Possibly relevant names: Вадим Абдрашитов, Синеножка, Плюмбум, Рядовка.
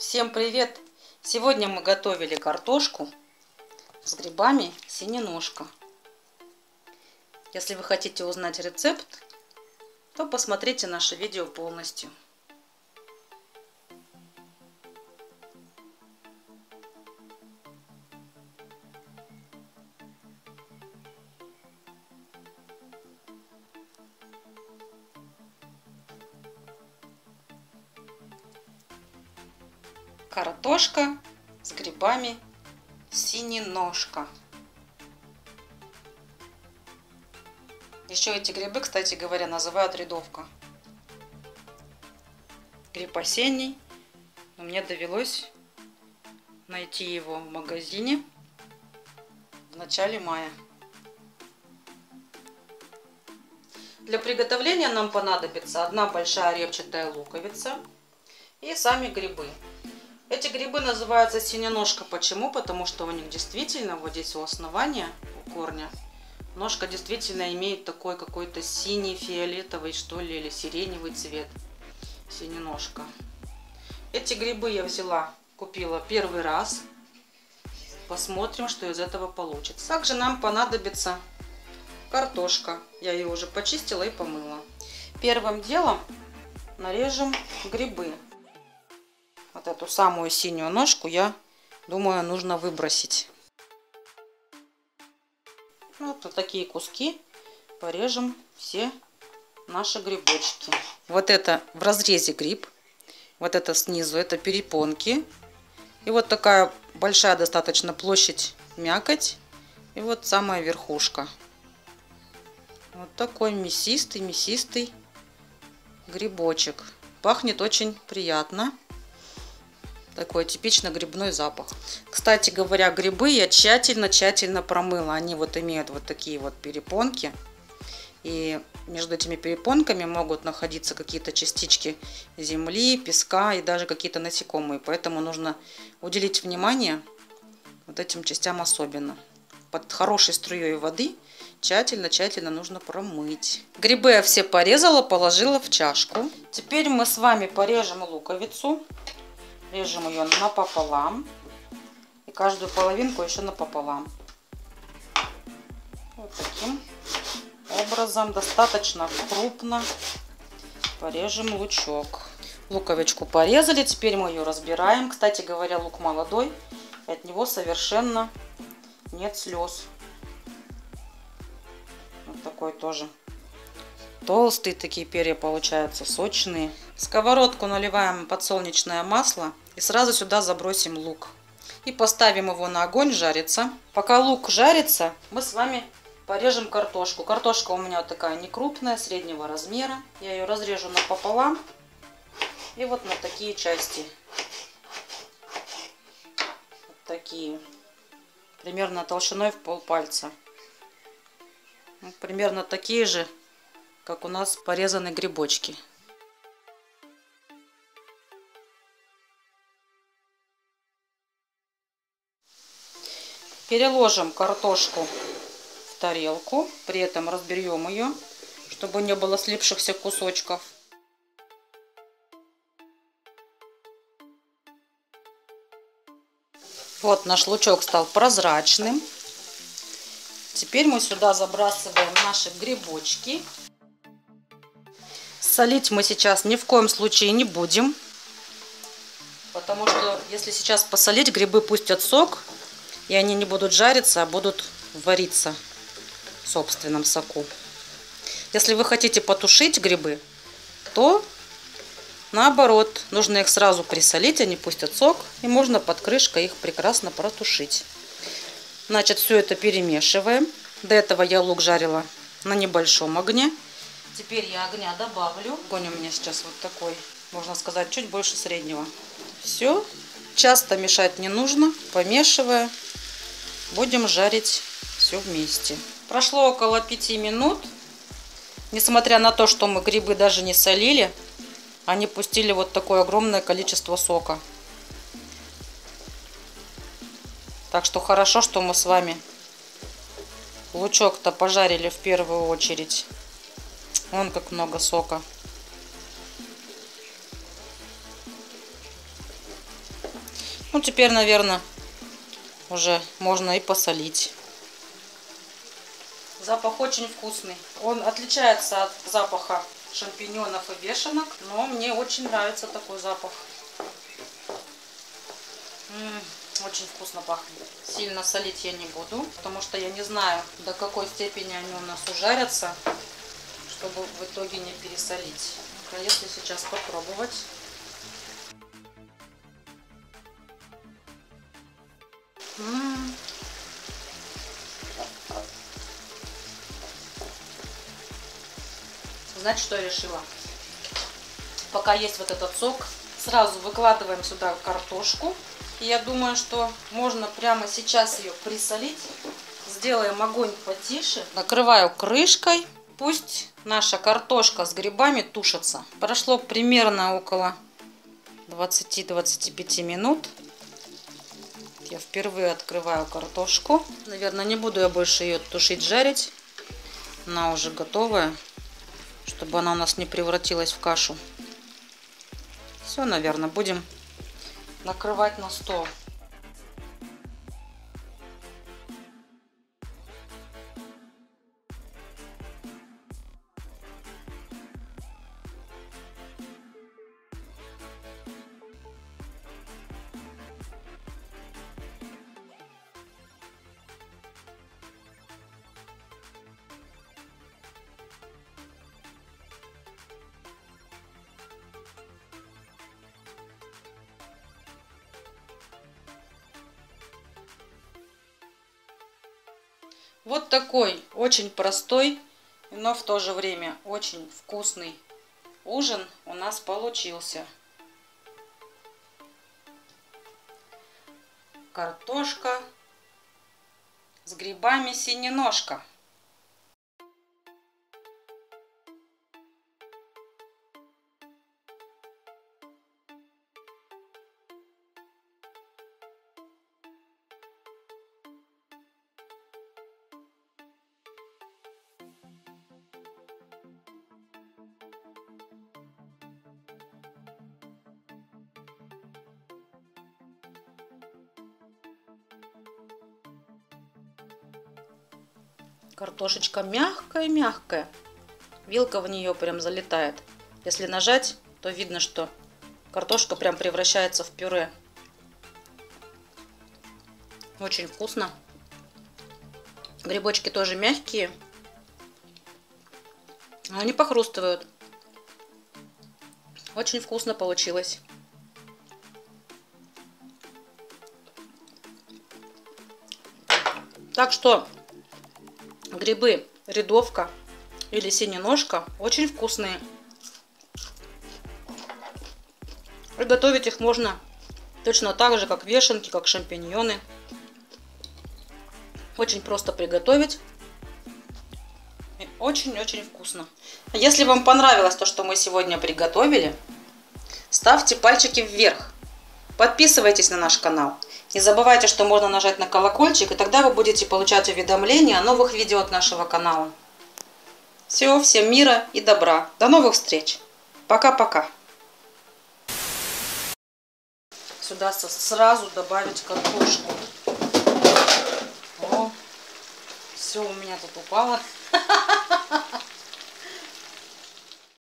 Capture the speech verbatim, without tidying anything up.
Всем привет! Сегодня мы готовили картошку с грибами синеножка. Если вы хотите узнать рецепт, то посмотрите наше видео полностью. Картошка с грибами синеножка. Еще эти грибы, кстати говоря, называют рядовка. Гриб осенний. Но мне довелось найти его в магазине в начале мая. Для приготовления нам понадобится одна большая репчатая луковица и сами грибы. Эти грибы называются синеножка. Почему? Потому что у них действительно, вот здесь у основания, у корня, ножка действительно имеет такой какой-то синий, фиолетовый, что ли, или сиреневый цвет. Синеножка. Эти грибы я взяла, купила первый раз. Посмотрим, что из этого получится. Также нам понадобится картошка. Я ее уже почистила и помыла. Первым делом нарежем грибы. Вот эту самую синюю ножку, я думаю, нужно выбросить. Вот, вот такие куски порежем все наши грибочки. Вот это в разрезе гриб, вот это снизу, это перепонки. И вот такая большая достаточно площадь мякоть. И вот самая верхушка. Вот такой мясистый-мясистый грибочек. Пахнет очень приятно. Такой типично грибной запах. Кстати говоря, грибы я тщательно-тщательно промыла. Они вот имеют вот такие вот перепонки. И между этими перепонками могут находиться какие-то частички земли, песка и даже какие-то насекомые. Поэтому нужно уделить внимание вот этим частям особенно. Под хорошей струей воды тщательно-тщательно нужно промыть. Грибы я все порезала, положила в чашку. Теперь мы с вами порежем луковицу. Режем ее напополам. И каждую половинку еще напополам. Вот таким образом, достаточно крупно порежем лучок. Луковичку порезали, теперь мы ее разбираем. Кстати говоря, лук молодой, и от него совершенно нет слез. Вот такой тоже. Толстые такие перья получаются, сочные. В сковородку наливаем подсолнечное масло и сразу сюда забросим лук. И поставим его на огонь жариться. Пока лук жарится, мы с вами порежем картошку. Картошка у меня вот такая некрупная, среднего размера. Я ее разрежу напополам и вот на такие части. Вот такие. Примерно толщиной в полпальца. Вот примерно такие же, как у нас порезаны грибочки. Переложим картошку в тарелку, при этом разберем ее, чтобы не было слипшихся кусочков. Вот наш лучок стал прозрачным. Теперь мы сюда забрасываем наши грибочки. Солить мы сейчас ни в коем случае не будем, потому что если сейчас посолить, грибы пустят сок, и они не будут жариться, а будут вариться в собственном соку. Если вы хотите потушить грибы, то наоборот, нужно их сразу присолить, они пустят сок, и можно под крышкой их прекрасно протушить. Значит, все это перемешиваем. До этого я лук жарила на небольшом огне. Теперь я огня добавлю. Огонь у меня сейчас вот такой, можно сказать, чуть больше среднего. Все. Часто мешать не нужно. Помешивая, будем жарить все вместе. Прошло около пяти минут. Несмотря на то, что мы грибы даже не солили, они пустили вот такое огромное количество сока. Так что хорошо, что мы с вами лучок-то пожарили в первую очередь. Вон как много сока. Ну, теперь, наверное, уже можно и посолить. Запах очень вкусный. Он отличается от запаха шампиньонов и вешенок, но мне очень нравится такой запах. М-м, очень вкусно пахнет. Сильно солить я не буду, потому что я не знаю, до какой степени они у нас ужарятся, чтобы в итоге не пересолить. Если сейчас попробовать. М-м. Знаете, что я решила? Пока есть вот этот сок, сразу выкладываем сюда картошку. И я думаю, что можно прямо сейчас ее присолить. Сделаем огонь потише. Накрываю крышкой. Пусть наша картошка с грибами тушится. Прошло примерно около двадцати-двадцати пяти минут. Я впервые открываю картошку. Наверное, не буду я больше ее тушить, жарить. Она уже готовая, чтобы она у нас не превратилась в кашу. Все, наверное, будем накрывать на стол. Вот такой очень простой, но в то же время очень вкусный ужин у нас получился. Картошка с грибами синеножка. Картошечка мягкая-мягкая. Вилка в нее прям залетает. Если нажать, то видно, что картошка прям превращается в пюре. Очень вкусно. Грибочки тоже мягкие. Они похрустывают. Очень вкусно получилось. Так что... грибы рядовка или синеножка очень вкусные. И готовить их можно точно так же, как вешенки, как шампиньоны. Очень просто приготовить. И очень-очень вкусно. Если вам понравилось то, что мы сегодня приготовили, ставьте пальчики вверх. Подписывайтесь на наш канал. Не забывайте, что можно нажать на колокольчик, и тогда вы будете получать уведомления о новых видео от нашего канала. Всего, всем мира и добра. До новых встреч. Пока-пока. Сюда сразу добавить картошку. О, все у меня тут упало.